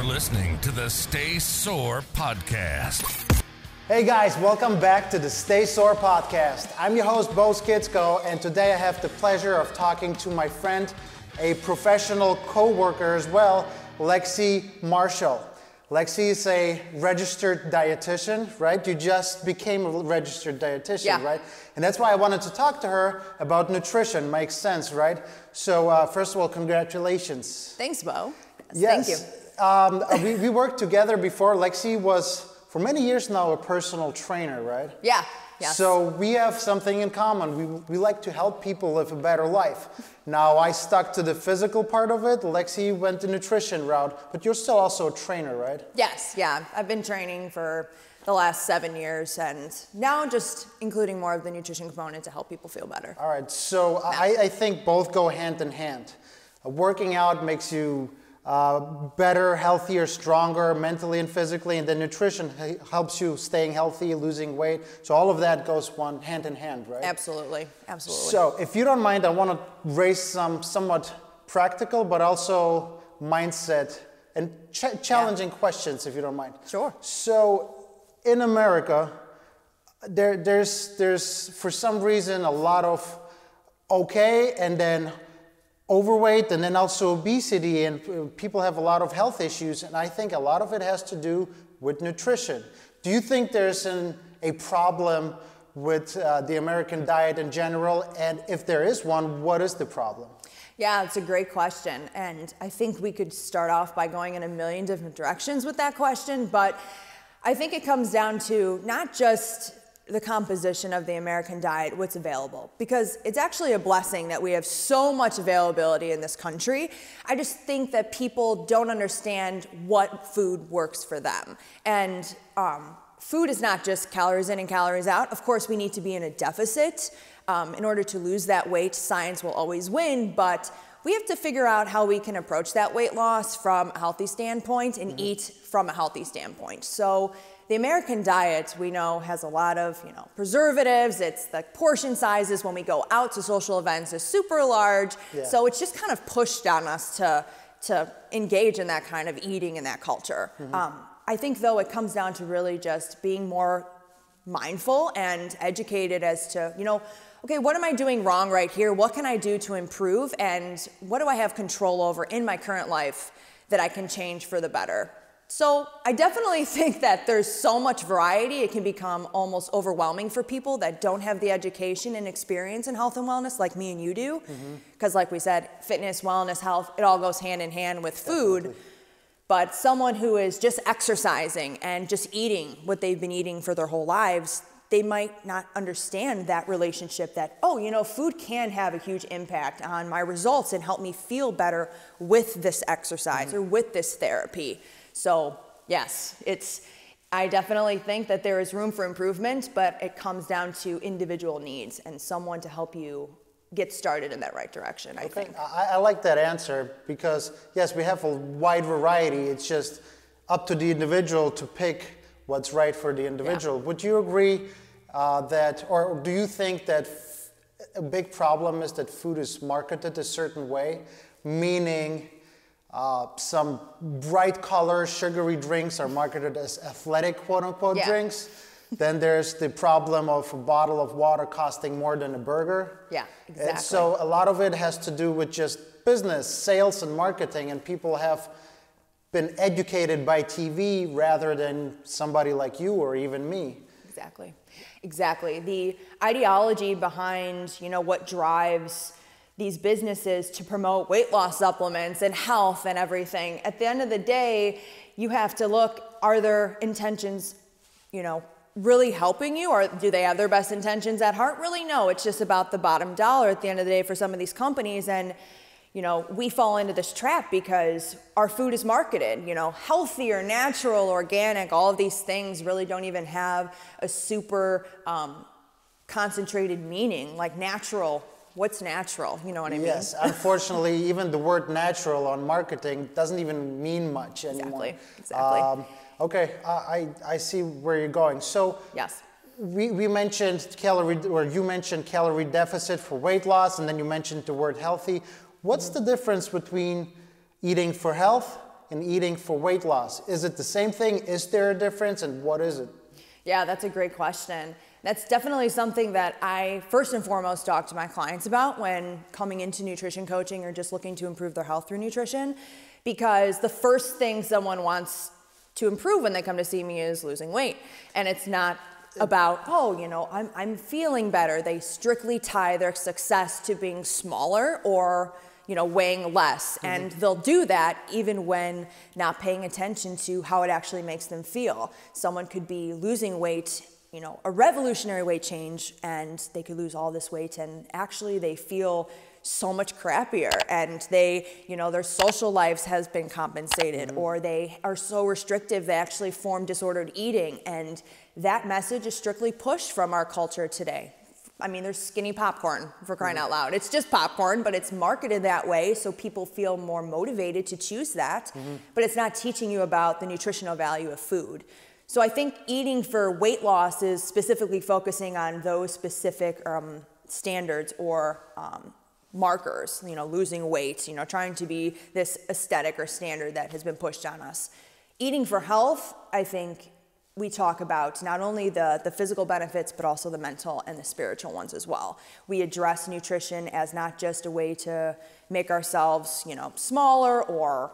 You're listening to the Stay Sore Podcast. Hey guys, welcome back to the Stay Sore Podcast. I'm your host, Bo Skitsko, and today I have the pleasure of talking to my friend, a professional co-worker as well, Lexi Marshall. Lexi is a registered dietitian, right? You just became a registered dietitian, right? And that's why I wanted to talk to her about nutrition. Makes sense, right? So first of all, congratulations. Thanks, Bo. Yes. Thank you. We worked together before. Lexi was, for many years now, a personal trainer, right? Yeah. Yes. So we have something in common. We like to help people live a better life. Now I stuck to the physical part of it. Lexi went the nutrition route, but you're still also a trainer, right? Yes, yeah. I've been training for the last 7 years and now just including more of the nutrition component to help people feel better. All right, so yeah. I think both go hand in hand. Working out makes you better, healthier, stronger mentally and physically, and then nutrition helps you staying healthy, losing weight. So all of that goes one hand in hand, right? Absolutely, absolutely. So if you don't mind, I want to raise some somewhat practical but also mindset and challenging questions, if you don't mind. Sure. So in America, there's for some reason a lot of okay and then overweight and then also obesity, and people have a lot of health issues, and I think a lot of it has to do with nutrition. Do you think there's a problem with the American diet in general, and if there is one, what is the problem? Yeah, it's a great question, and I think we could start off by going in a million different directions with that question, but I think it comes down to not just the composition of the American diet, what's available. Because it's actually a blessing that we have so much availability in this country. I just think that people don't understand what food works for them. And food is not just calories in and calories out. Of course, we need to be in a deficit. In order to lose that weight, science will always win, but we have to figure out how we can approach that weight loss from a healthy standpoint and eat from a healthy standpoint. So the American diet, we know, has a lot of, you know, preservatives. It's the portion sizes when we go out to social events is super large. Yeah. So it's just kind of pushed on us to engage in that kind of eating and that culture. I think, though, it comes down to really just being more mindful and educated as to, you know, okay, what am I doing wrong right here? What can I do to improve? And what do I have control over in my current life that I can change for the better? So I definitely think that there's so much variety, it can become almost overwhelming for people that don't have the education and experience in health and wellness like me and you do. Because like we said, fitness, wellness, health, it all goes hand in hand with food. But someone who is just exercising and just eating what they've been eating for their whole lives, they might not understand that relationship that, oh, you know, food can have a huge impact on my results and help me feel better with this exercise or with this therapy. So yes, I definitely think that there is room for improvement, but it comes down to individual needs and someone to help you get started in that right direction, I think. I like that answer because yes, we have a wide variety. It's just up to the individual to pick what's right for the individual. Yeah. Would you agree that, or do you think that a big problem is that food is marketed a certain way, meaning some bright color sugary drinks are marketed as athletic quote-unquote drinks? Then there's the problem of a bottle of water costing more than a burger. Yeah, exactly. And so a lot of it has to do with just business, sales and marketing, and people have been educated by TV rather than somebody like you or even me. Exactly, exactly. The ideology behind, you know, what drives these businesses to promote weight loss supplements and health and everything. At the end of the day, you have to look, are their intentions, you know, really helping you, or do they have their best intentions at heart? Really, no, it's just about the bottom dollar at the end of the day for some of these companies. And you know, we fall into this trap because our food is marketed, you know, healthier, natural, organic, all of these things really don't even have a super concentrated meaning, like natural. What's natural? You know what I mean? Yes, unfortunately, even the word natural on marketing doesn't even mean much anymore. Exactly, exactly. Okay, I see where you're going. So yes. We mentioned calorie, or you mentioned calorie deficit for weight loss, and then you mentioned the word healthy. What's the difference between eating for health and eating for weight loss? Is it the same thing? Is there a difference, and what is it? Yeah, that's a great question. That's definitely something that I first and foremost talk to my clients about when coming into nutrition coaching or just looking to improve their health through nutrition, because the first thing someone wants to improve when they come to see me is losing weight. And it's not about, oh, you know, I'm feeling better. They strictly tie their success to being smaller or, you know, weighing less. Mm-hmm. And they'll do that even when not paying attention to how it actually makes them feel. Someone could be losing weight, you know, a revolutionary weight change, and they could lose all this weight, and actually they feel so much crappier, and they, you know, their social lives has been compensated, mm-hmm. or they are so restrictive they actually form disordered eating. And that message is strictly pushed from our culture today. I mean, there's skinny popcorn, for crying out loud. It's just popcorn, but it's marketed that way so people feel more motivated to choose that, mm-hmm. but it's not teaching you about the nutritional value of food. So I think eating for weight loss is specifically focusing on those specific standards or markers, you know, losing weight, you know, trying to be this aesthetic or standard that has been pushed on us. Eating for health, I think we talk about not only the physical benefits, but also the mental and the spiritual ones as well. We address nutrition as not just a way to make ourselves, you know, smaller or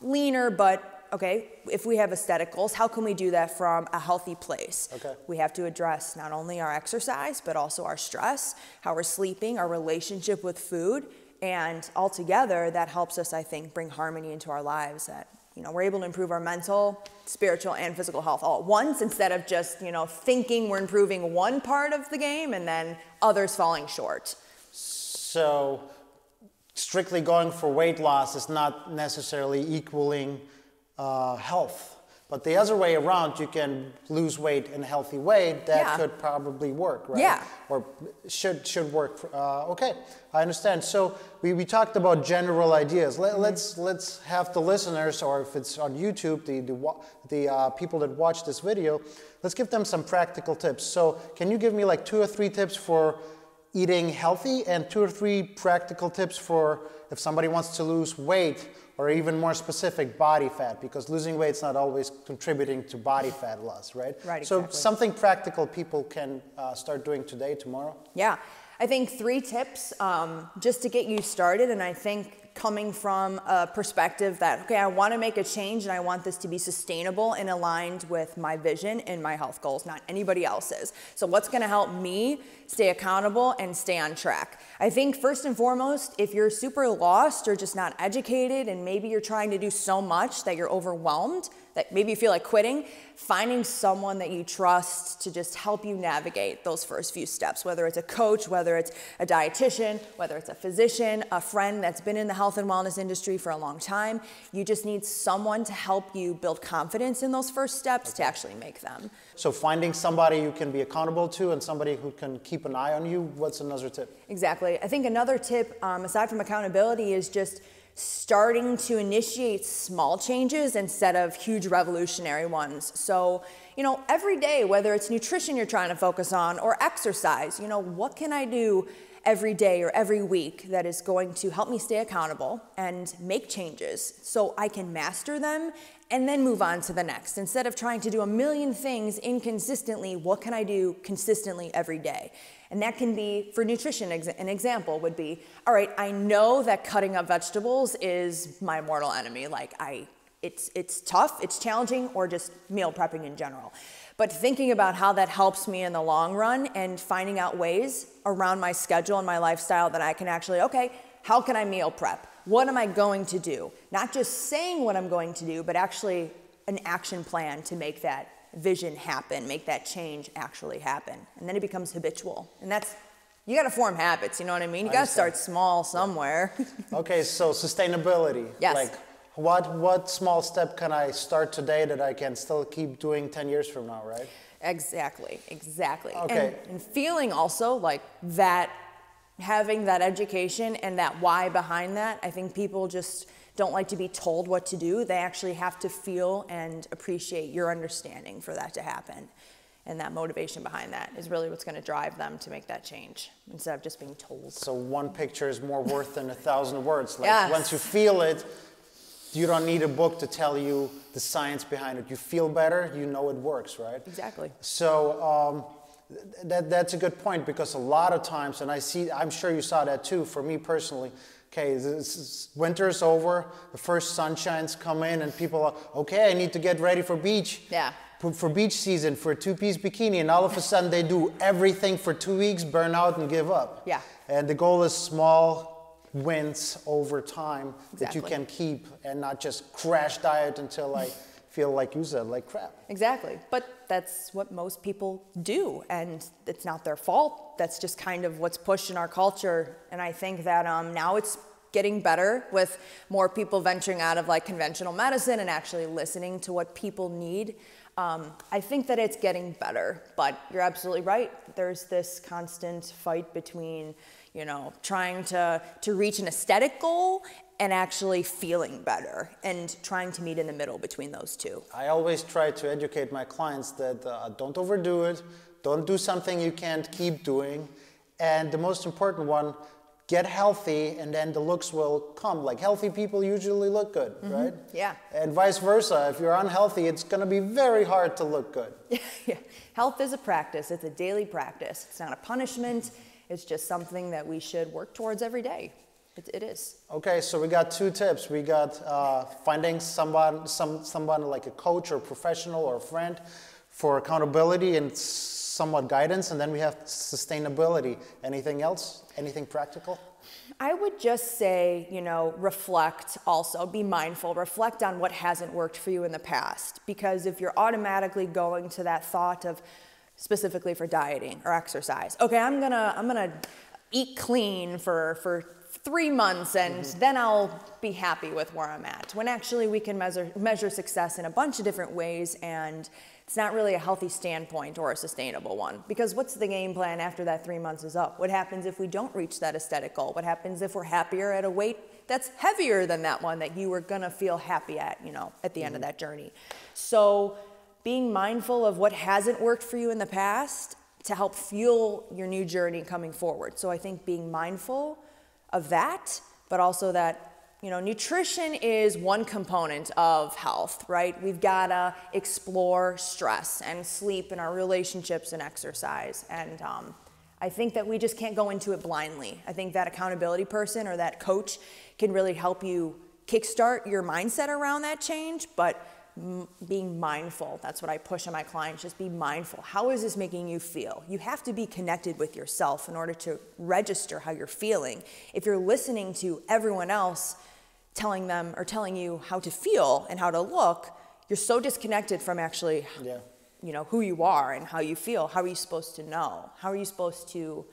leaner, but okay, if we have aesthetic goals, how can we do that from a healthy place? Okay. We have to address not only our exercise, but also our stress, how we're sleeping, our relationship with food, and altogether that helps us, I think, bring harmony into our lives, that, you know, we're able to improve our mental, spiritual, and physical health all at once, instead of just, you know, thinking we're improving one part of the game and then others falling short. So strictly going for weight loss is not necessarily equaling health, but the other way around, you can lose weight in a healthy way. That could probably work, right? Yeah. Or should work. Okay, I understand. So we talked about general ideas. Let's have the listeners, or if it's on YouTube, the people that watch this video, let's give them some practical tips. So can you give me like 2 or 3 tips for eating healthy, and 2 or 3 practical tips for if somebody wants to lose weight, or even more specific, body fat, because losing weight's not always contributing to body fat loss, right? Right, exactly. So something practical people can start doing today, tomorrow? Yeah, I think 3 tips just to get you started, and I think coming from a perspective that, okay, I wanna make a change and I want this to be sustainable and aligned with my vision and my health goals, not anybody else's. So what's gonna help me stay accountable and stay on track? I think first and foremost, if you're super lost or just not educated, and maybe you're trying to do so much that you're overwhelmed, that maybe you feel like quitting, finding someone that you trust to just help you navigate those first few steps, whether it's a coach, whether it's a dietitian, whether it's a physician, a friend that's been in the health and wellness industry for a long time. You just need someone to help you build confidence in those first steps to actually make them. So finding somebody you can be accountable to and somebody who can keep an eye on you, what's another tip? Exactly. I think another tip, aside from accountability, is just starting to initiate small changes instead of huge revolutionary ones. So, you know, every day, whether it's nutrition you're trying to focus on or exercise, you know, what can I do every day or every week that is going to help me stay accountable and make changes so I can master them and then move on to the next? Instead of trying to do a million things inconsistently, what can I do consistently every day? And that can be, for nutrition, an example would be, all right, I know that cutting up vegetables is my mortal enemy. Like, it's tough, it's challenging, or just meal prepping in general. But thinking about how that helps me in the long run and finding out ways around my schedule and my lifestyle that I can actually, okay, how can I meal prep? What am I going to do? Not just saying what I'm going to do, but actually an action plan to make that vision happen, make that change actually happen. And then it becomes habitual. And that's, you gotta form habits, you know what I mean? You gotta start small somewhere. Yeah. Okay, so sustainability. Yes. Like, what small step can I start today that I can still keep doing 10 years from now, right? Exactly, exactly. Okay. And feeling also like that, having that education and that why behind that, I think people just don't like to be told what to do. They actually have to feel and appreciate your understanding for that to happen. And that motivation behind that is really what's gonna drive them to make that change instead of just being told. So one picture is more worth than 1,000 words. Like, yes. Once you feel it, You don't need a book to tell you the science behind it. You feel better, you know it works, right? Exactly. So that's a good point, because a lot of times, and I see, I'm sure you saw that too, for me personally, okay, winter's over, the first sunshine's come in, and people are, okay, I need to get ready for beach. Yeah. For beach season, for a two-piece bikini, and all of a sudden they do everything for 2 weeks, burn out, and give up. Yeah. And the goal is small wins over time that you can keep, and not just crash diet until I feel like you said, like crap. Exactly. But that's what most people do, and it's not their fault. That's just kind of what's pushed in our culture. And I think that now it's getting better with more people venturing out of like conventional medicine and actually listening to what people need. I think that it's getting better, but you're absolutely right. There's this constant fight between, you know, trying to reach an aesthetic goal and actually feeling better, and trying to meet in the middle between those two. I always try to educate my clients that don't overdo it, don't do something you can't keep doing, and the most important one, get healthy, and then the looks will come. Like, healthy people usually look good, right? Yeah. And vice versa, if you're unhealthy, it's gonna be very hard to look good. Yeah. Health is a practice, it's a daily practice. It's not a punishment, it's just something that we should work towards every day. It is. Okay, so we got two tips. We got finding someone like a coach or professional or a friend for accountability and somewhat guidance, and then we have sustainability. Anything else? Anything practical? I would just say, you know, reflect also, be mindful, reflect on what hasn't worked for you in the past, because if you're automatically going to that thought of, specifically for dieting or exercise, okay, I'm gonna eat clean for 3 months and then I'll be happy with where I'm at. When actually we can measure success in a bunch of different ways, and it's not really a healthy standpoint or a sustainable one, because what's the game plan after that 3 months is up? What happens if we don't reach that aesthetic goal? What happens if we're happier at a weight that's heavier than that one that you were gonna feel happy at, you know, at the end of that journey? So being mindful of what hasn't worked for you in the past to help fuel your new journey coming forward. So I think being mindful of that, but also that, you know, nutrition is one component of health, right? We've got to explore stress and sleep and our relationships and exercise. And I think that we just can't go into it blindly. I think that accountability person or that coach can really help you kickstart your mindset around that change, but being mindful, that's what I push on my clients, just be mindful. How is this making you feel? You have to be connected with yourself in order to register how you're feeling. If you're listening to everyone else telling them or telling you how to feel and how to look, you're so disconnected from actually, you know, who you are and how you feel. How are you supposed to know? How are you supposed to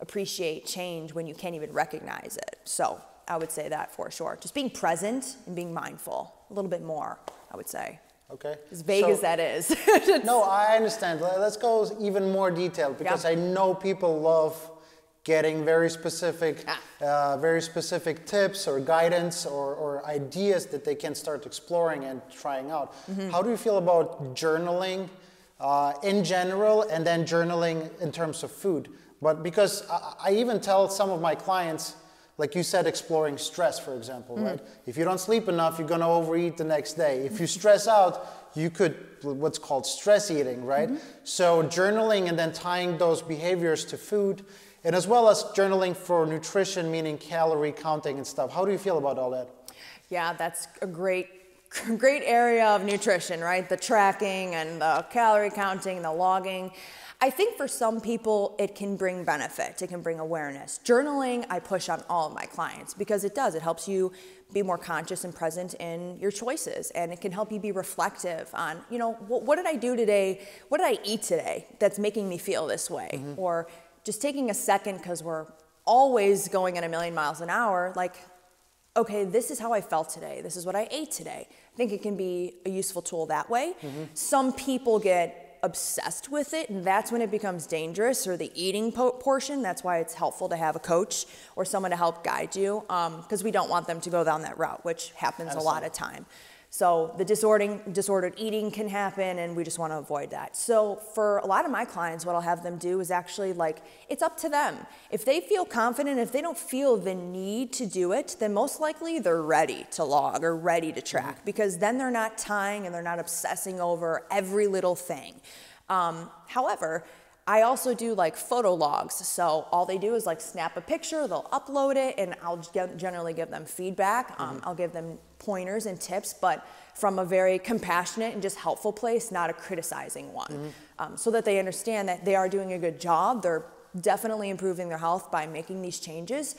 appreciate change when you can't even recognize it? So I would say that for sure. Just being present and being mindful a little bit more, I would say. Okay. As vague as that is. No, I understand. Let's go even more detailed, because I know people love getting very specific tips or guidance or ideas that they can start exploring and trying out. How do you feel about journaling in general, and then journaling in terms of food? But because I even tell some of my clients, like you said, exploring stress, for example, right? If you don't sleep enough, you're gonna overeat the next day. If you stress out, you could, what's called stress eating, right? So journaling and then tying those behaviors to food, and as well as journaling for nutrition, meaning calorie counting and stuff. How do you feel about all that? Yeah, that's a great area of nutrition, right? The tracking and the calorie counting, the logging. I think for some people, it can bring benefit, it can bring awareness. Journaling, I push on all of my clients, because it does, it helps you be more conscious and present in your choices, and it can help you be reflective on, you know, what did I do today? What did I eat today that's making me feel this way? Or just taking a second, because we're always going at a million miles an hour, like, okay, this is how I felt today, this is what I ate today. I think it can be a useful tool that way. Some people get obsessed with it, and that's when it becomes dangerous, or the eating portion. That's why it's helpful to have a coach or someone to help guide you, because we don't want them to go down that route, which happens a lot of time. So the disordered eating can happen, and we just want to avoid that. So for a lot of my clients, what I'll have them do is actually, like, it's up to them. If they feel confident, if they don't feel the need to do it, then most likely they're ready to log or ready to track, because then they're not tying and they're not obsessing over every little thing. However, I also do like photo logs. So all they do is like snap a picture, they'll upload it, and I'll generally give them feedback. I'll give them pointers and tips, but from a very compassionate and just helpful place, not a criticizing one. So that they understand that they are doing a good job. They're definitely improving their health by making these changes.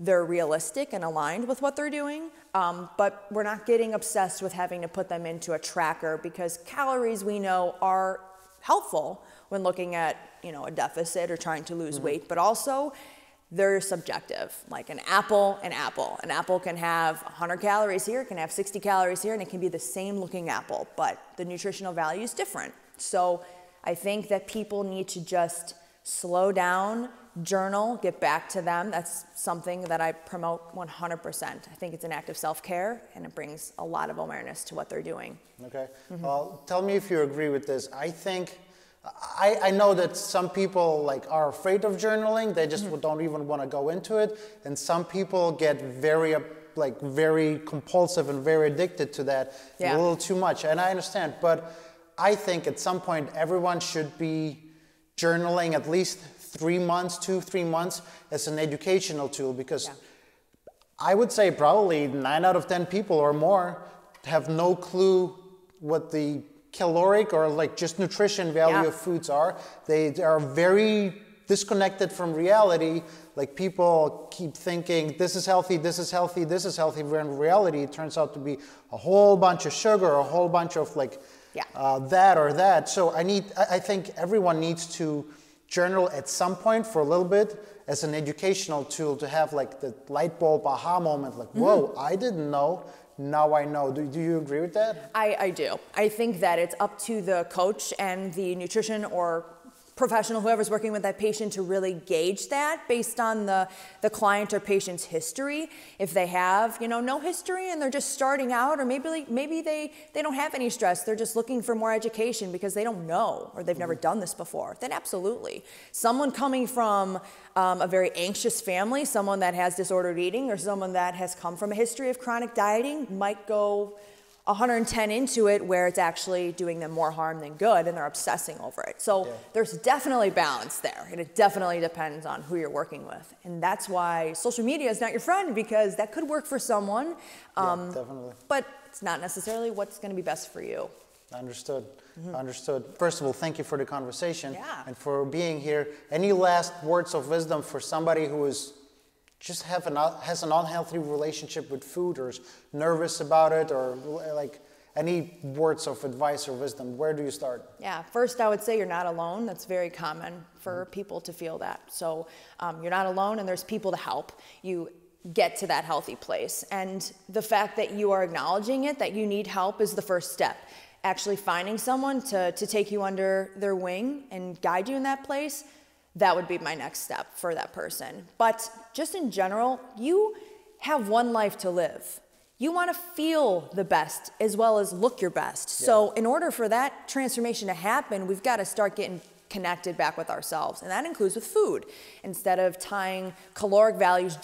They're realistic and aligned with what they're doing, but we're not getting obsessed with having to put them into a tracker, because calories, we know, are helpful when looking at, you know, a deficit or trying to lose weight, but also they're subjective. Like an apple can have 100 calories here, it can have 60 calories here, and it can be the same looking apple, but the nutritional value is different. So I think that people need to just slow down, journal, get back to them. That's something that I promote 100%. I think it's an act of self-care, and it brings a lot of awareness to what they're doing. Okay. Tell me if you agree with this. I think, I know that some people like are afraid of journaling. They just don't even want to go into it. And some people get very like very compulsive and very addicted to that, a little too much. And I understand, but I think at some point everyone should be journaling at least 3 months, 2-3 months, as an educational tool, because I would say probably 9 out of 10 people or more have no clue what the caloric or like just nutrition value of foods are. They are very disconnected from reality. Like people keep thinking this is healthy, this is healthy, this is healthy, when in reality it turns out to be a whole bunch of sugar, a whole bunch of like that or that. So I think everyone needs to journal at some point for a little bit as an educational tool, to have like the light bulb aha moment, like whoa, I didn't know, now I know. Do you agree with that? I do. I think that it's up to the coach and the nutrition or professional, whoever's working with that patient, to really gauge that based on the client or patient's history. If they have, you know, no history and they're just starting out, or maybe they don't have any stress, they're just looking for more education because they don't know or they've never done this before, then absolutely. Someone coming from a very anxious family, someone that has disordered eating, or someone that has come from a history of chronic dieting might go 110 into it, where it's actually doing them more harm than good, and they're obsessing over it. So there's definitely balance there, and it definitely depends on who you're working with. And that's why social media is not your friend, because that could work for someone, but it's not necessarily what's going to be best for you. Understood. Understood. First of all, thank you for the conversation and for being here. Any last words of wisdom for somebody who is has an unhealthy relationship with food, or is nervous about it, or like any words of advice or wisdom? Where do you start? Yeah, first I would say you're not alone. That's very common for people to feel that. So you're not alone, and there's people to help you get to that healthy place. And the fact that you are acknowledging it, that you need help, is the first step. Actually finding someone to take you under their wing and guide you in that place, that would be my next step for that person. But just in general, you have one life to live. You want to feel the best as well as look your best. So in order for that transformation to happen, we've got to start getting connected back with ourselves. And that includes with food. Instead of tying caloric values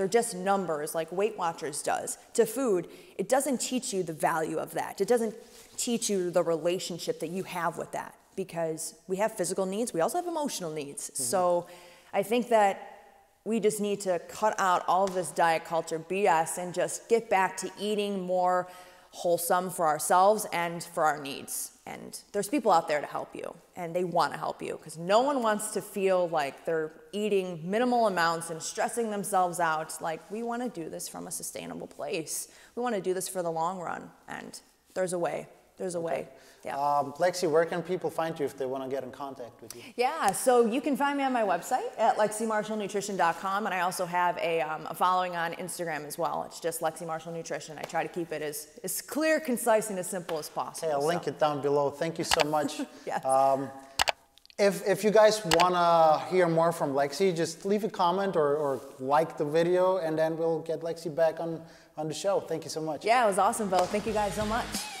or just numbers like Weight Watchers does to food, it doesn't teach you the value of that. It doesn't teach you the relationship that you have with that, because we have physical needs, we also have emotional needs. So I think that we just need to cut out all of this diet culture BS and just get back to eating more wholesome for ourselves and for our needs. And there's people out there to help you, and they want to help you, because no one wants to feel like they're eating minimal amounts and stressing themselves out. Like, we want to do this from a sustainable place. We want to do this for the long run, and there's a way. There's a way. Lexi, where can people find you if they want to get in contact with you? Yeah, so you can find me on my website at LexiMarshallNutrition.com, and I also have a following on Instagram as well. It's just Lexi Marshall Nutrition. I try to keep it as clear, concise, and as simple as possible. Hey, I'll link it down below. Thank you so much. If you guys wanna hear more from Lexi, just leave a comment or like the video, and then we'll get Lexi back on the show. Thank you so much. Yeah, it was awesome, Bo. Thank you guys so much.